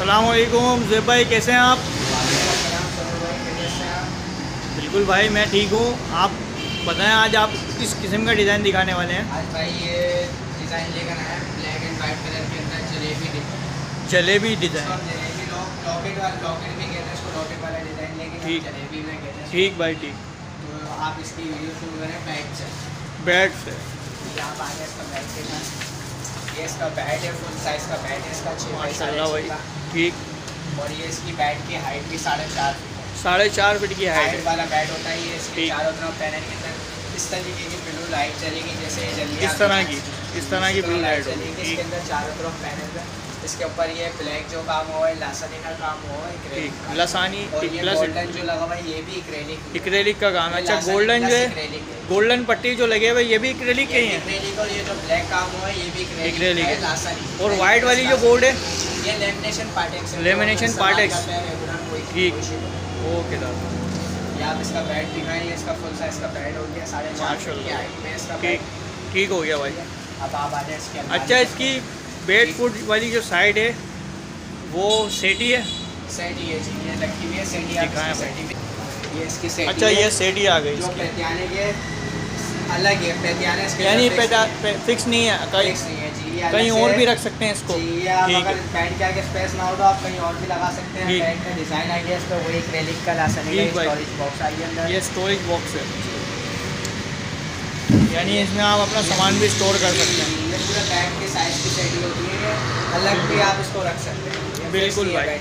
अस्सलामुअलैकुम ज़ेब भाई, कैसे हैं आप? बिल्कुल भाई, मैं ठीक हूँ। आप बताएं, आज आप किस किस्म का डिज़ाइन दिखाने वाले हैं? आज भाई ये डिज़ाइन लेकर आए हैं, ब्लैक एंड वाइट कलर के अंदर जलेबी डिज़ाइन। लॉकेट भी कहते हैं इसको, लॉकेट वाला डिज़ाइन लेके जलेबी में कहते हैं। ठीक भाई, ठीक। तो आप इसकी वीडियो शुरू करें बैट से। आप आगे इसका बैट से, ये इसका बैट है, फुल साइज का बैट है इसका, 6 बाई 6 इंच का। ठीक। और ये इसकी बैट की हाइट भी 4.5 फीट, 4.5 फीट की हाइट वाला बैट होता है ये। इसके चारों तरफ पैनल के अंदर इस तरीके की ब्लू लाइट चलेगी, जैसे इस तरह की ब्लू लाइट चलेगी इसके अंदर, चारों तरफ पैनल पर। इसके ऊपर ये ब्लैक जो काम हुआ है, लासानी का काम हुआ है, लासानी। और ये गोल्डन जो लगा हुआ है, ये भी एक्रेलिक का काम है। अच्छा, गोल्डन जो है, गोल्डन पट्टी जो लगे हुए, ये भी एक्रेलिक के ही है। और ये जो ब्लैक काम हुआ है, ये भी एक्रेलिक है, लासानी। और व्हाइट वाली जो बोर्ड है, ये लेमिनेशन पार्ट एक्स। ठीक, ओके दादा। ये आप इसका बैट दिखाएं, ये इसका फुल साइज का बैट हो गया, 4.5 फीट की हाइट में इसका। ठीक हो गया भाई। अब आप आ जाए इसके। अच्छा, इसकी बेड फुट वाली जो साइड है वो सेटी है, सेटी है। ये इसकी सेटी। अच्छा, ये सेटी आ गई इसकी। पैतियाने के अलग है, पैतियाने इसके यानी फिक्स नहीं है, कहीं और भी रख सकते हैं इसको। आप अगर पैंट के आगे स्पेस ना हो तो आप कहीं और भी लगा सकते हैं। पैंट का डिज़ाइन आइडिया इस पर वही एक्रेलिक का लासानी का स्टोरेज बॉक्स आई है अंदर। ये स्टोरेज बॉक्स है, यानी इसमें आप अपना सामान भी स्टोर कर सकते हैं। ये पूरा पैंट के साइज की सेटिंग होती है, अलग भी आप इसको रख सकते हैं। बिल्कुल भाई,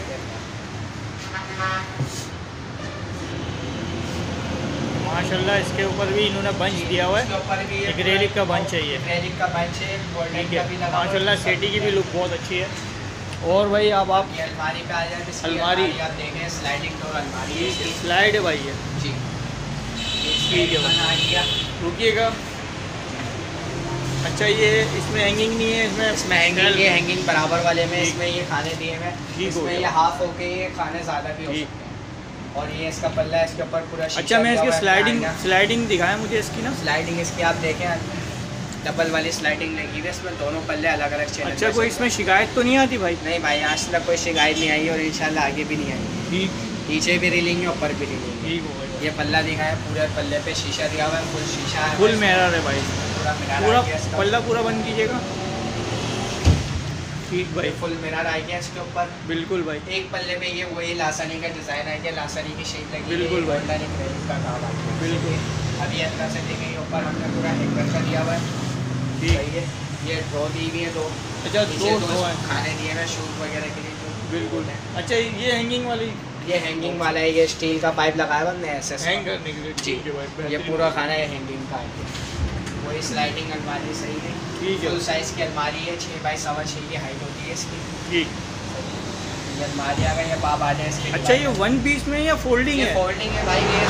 माशाल्लाह। इसके ऊपर भी इन्होंने बंच दिया हुआ है, एक्रेलिक का बंच है। ये एक्रेलिक का बंच है, गोल्डन का भी लगा। माशाल्लाह, सेटी की भी लुक बहुत अच्छी है। और भाई आप अलमारी पे आ जाए। अलमारी आप देखें, स्लाइडिंग डोर अलमारी है, स्लाइड है भाई ये। जी, ठीक है भाई, रुकिएगा। अच्छा, ये इसमें हैंगिंग नहीं है, इसमें हैंगिंग बराबर वाले में। इसमें ये खाने दिए हुए हैं, इसमें ये हाफ हो के ये खाने ज़्यादा भी हो। और ये इसका पल्ला है, इसके ऊपर पूरा। अच्छा, मैं इसकी स्लाइडिंग दिखाया मुझे इसकी ना, स्लाइडिंग इसकी आप देखें, डबल वाली स्लाइडिंग लगी हुई है, इसमें दोनों पल्ले अलग अलग चेंज। अच्छा, कोई इसमें शिकायत तो नहीं आती भाई? नहीं भाई, आज तक कोई शिकायत नहीं आई और इंशाल्लाह आगे भी नहीं आई। ठीक, नीचे भी रेलिंग है, ऊपर भी रेलिंग। ठीक हो गया। ये पल्ला दिखाया, पूरे पल्ले पे शीशा दिया हुआ है, फुल शीशा है, फुल मिरर है भाई, पूरा पल्ला पूरा बंद कीजिएगा। ठीक भाई, फुल मिरर आ गया इसके ऊपर। बिल्कुल भाई, एक पल्ले में ये वही लासानी का डिज़ाइन आ गया, लासानी की शेप लगी। बिल्कुल भाई, का काम आ गया। बिल्कुल। अभी अंदर से देखें, ऊपर हमने पूरा हैंगर का दिया हुआ है। ठीक है, ये ड्रो दी हुई है, 2 खाने दिए हुए शूट वगैरह के लिए। बिल्कुल। अच्छा, ये हैंगिंग वाली, ये हैंगिंग वाला है, ये स्टील का पाइप लगाया हुआ ऐसे हैंग करने के लिए। ठीक है भाई, ये पूरा खाना है हैंगिंग का। वही स्लाइडिंग अलमारी सही है, फुल साइज़ की अलमारी है, 6 बाई 6.25 की हाइट होती है इसकी। ठीक, ये अलमारी आ गई। अब आप आ जाए इसके। अच्छा, ये वन पीस में या फोल्डिंग है? फोल्डिंग है भाई, ये पल्ले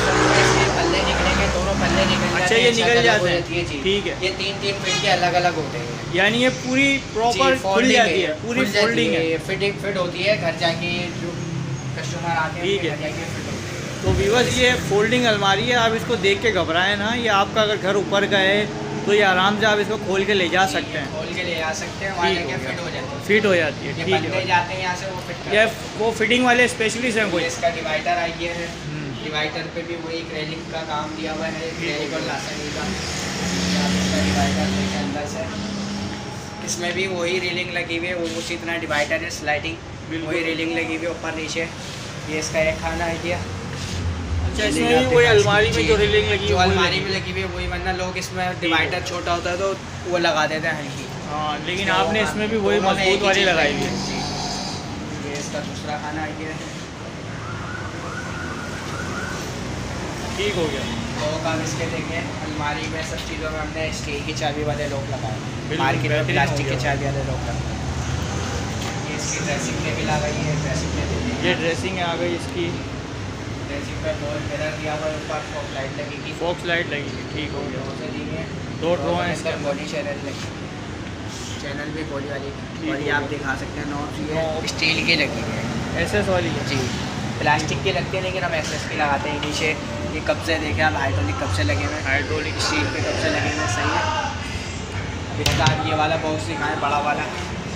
निकलेंगे, दोनों पल्ले निकलेंगे। अच्छा, ये निकल जाते हैं। ठीक है, ये 3-3 फीट के अलग अलग होते हैं, यानी ये पूरी प्रॉपर खुल जाती है, पूरी फोल्डिंग है, फिटिंग फिट होती है। घर जाके जो कस्टमर आते हैं घर जाके फिट। तो व्यूअर्स, ये फोल्डिंग अलमारी है, आप इसको देख के घबराएं ना। ये आपका अगर घर ऊपर का है तो ये आराम से आप इसको खोल के ले जा सकते हैं, वहाँ लेके फिट हो जाती है। ठीक है, जाते हैं यहाँ से वो फिट। ये वो फिटिंग वाले स्पेशलिस्ट हैं कोई। इसका डिवाइडर आई है, डिवाइडर पे भी वही रेलिंग का काम दिया हुआ है, रेलिंग और लासानी का। डिवाइडर के अंदर से इसमें भी वही रेलिंग लगी हुई है, उसी तरह डिवाइडर है, स्लाइडिंग वही रेलिंग लगी हुई है ऊपर नीचे। ये इसका एक खाना आइडिया। इसमें भी वही अलमारी में जो रेलिंग लगी है, अलमारी में लगी हुई है वही, वरना लोग इसमें डिवाइडर छोटा होता है तो वो लगा देते हैं हल्की। हाँ, लेकिन आपने इसमें भी वही मजबूत वाली लगाई है। ये इसका दूसरा खाना आ गया है। ठीक हो गया। तो काम इसके देखें, अलमारी में सब चीज़ों में हमने स्टील की चाबी वाले लॉक लगाए, मार्केट में प्लास्टिक की चाबी वाले लॉक लगाए। ये इसकी ड्रेसिंग टेबल आ गई है, ड्रेसिंग टेबल, ये ड्रेसिंग आ गई इसकी। फॉक्स लाइट लगेगी। ठीक हो गया। 2 ड्रो हैं इसके, बॉडी चैनल भी बॉडी वाली। और ये आप दिखा सकते हैं, नॉब स्टील की लगी है, एसएस वाली है। जी, प्लास्टिक की लगती है लेकिन हम एसएस की लगाते हैं। नीचे ये कब्जे देखें आप, हाइड्रोलिक कब्जे लगे हुए हैं, हाइड्रोलिक स्टील के कब्जे लगे हुए। सही है। इसका आप ये वाला बॉक्स दिखाएँ, बड़ा वाला,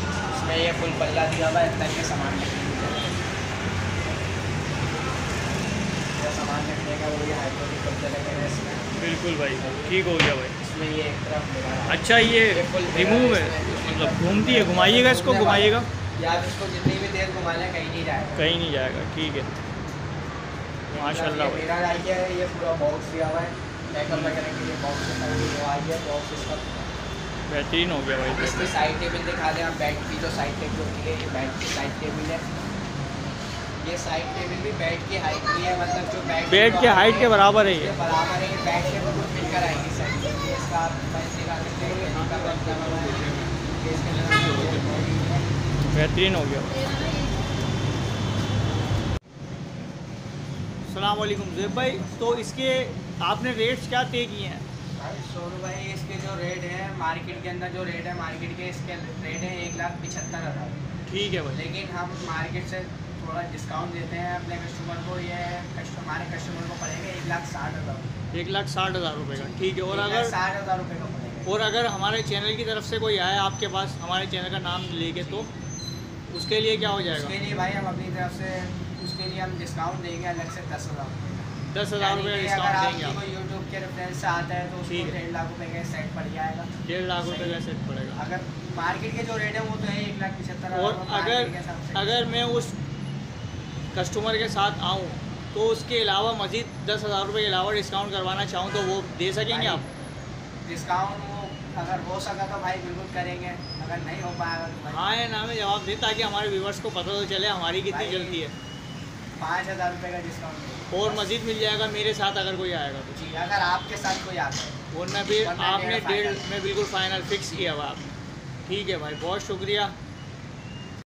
इसमें ये फुल पल्ला दिया हुआ है, इतना के सामान। जो सामान रखने का वो ये हाइड्रोलिक कब्जा लगे इसमें। बिल्कुल भाई, ठीक हो गया भाई। इसमें ये एक तरफ, अच्छा ये रिमूव है, मतलब घूमती है, घुमाइएगा इसको, घुमाइएगा यार इसको जितनी भी देर घुमाना कहीं नहीं जाएगा, कहीं नहीं जाएगा। ठीक है, माशाल्लाह। मेरा आइडिया है ये पूरा बॉक्स दिया हुआ है टैकल वगैरह के लिए, बॉक्स वो आई है बॉक्स इसका बेहतरीन हो गया भाई। इसकी साइड टेबल दिखा दें आप, बैट की जो साइड टेबल होती है ये बैट की साइड टेबल है। ये साइड टेबल भी बैट की हाइट की है, मतलब जो बैट की हाइट के बराबर है, ये बराबर है। बैट के ऊपर मिलकर आएगी साइड, इसका आप प्राइस दिखा सकते हैं। यहाँ का वर्क क्या बना है, बेहतरीन हो गया। अस्सलाम वालेकुम ज़ेब भाई, तो इसके आपने रेट्स क्या तय किए हैं? सोनू भाई इसके जो रेट है मार्केट के अंदर, जो रेट है मार्केट के, इसके रेट है 1,75,000। ठीक है भाई, लेकिन हम मार्केट से थोड़ा डिस्काउंट देते हैं अपने कस्टमर को। ये हमारे कस्टमर को पड़ेगा 1,60,000। 1,60,000 रुपये का, ठीक है। और अगर 60,000 रुपये का पड़ेगा, और अगर हमारे चैनल की तरफ से कोई आए आपके पास हमारे चैनल का नाम लेके, तो उसके लिए क्या हो जाएगा? उसके लिए भाई हम अपनी तरफ से उसके लिए हम डिस्काउंट देंगे अलग से 10,000। 10,000 रुपये डिस्काउंट देंगे आप। यूट्यूब के रेफरेंस से आता है तो उसको 1.5 लाख रुपये का सेट पड़ जाएगा। 1.5 लाख रुपये का सेट पड़ेगा। अगर मार्केट के जो रेट है वो तो है 1,75,000। और अगर मैं उस कस्टमर के साथ आऊँ तो उसके अलावा मज़ीद 10,000 रुपये के अलावा डिस्काउंट करवाना चाहूँ तो वो दे सकेंगे आप? डिस्काउंट वो अगर हो सका तो भाई बिल्कुल करेंगे, अगर नहीं हो पाएगा हाँ या ना में जवाब दें, ताकि हमारे व्यूवर्स को पता तो चले हमारी कितनी जल्दी है। 5,000 रुपये का डिस्काउंट और मज़ीद मिल जाएगा मेरे साथ अगर कोई आएगा तो। जी, अगर आपके साथ कोई आता है। और मैं फिर आपने डेढ़ में बिल्कुल फ़ाइनल फिक्स किया हुआ आपने। ठीक है भाई, बहुत शुक्रिया।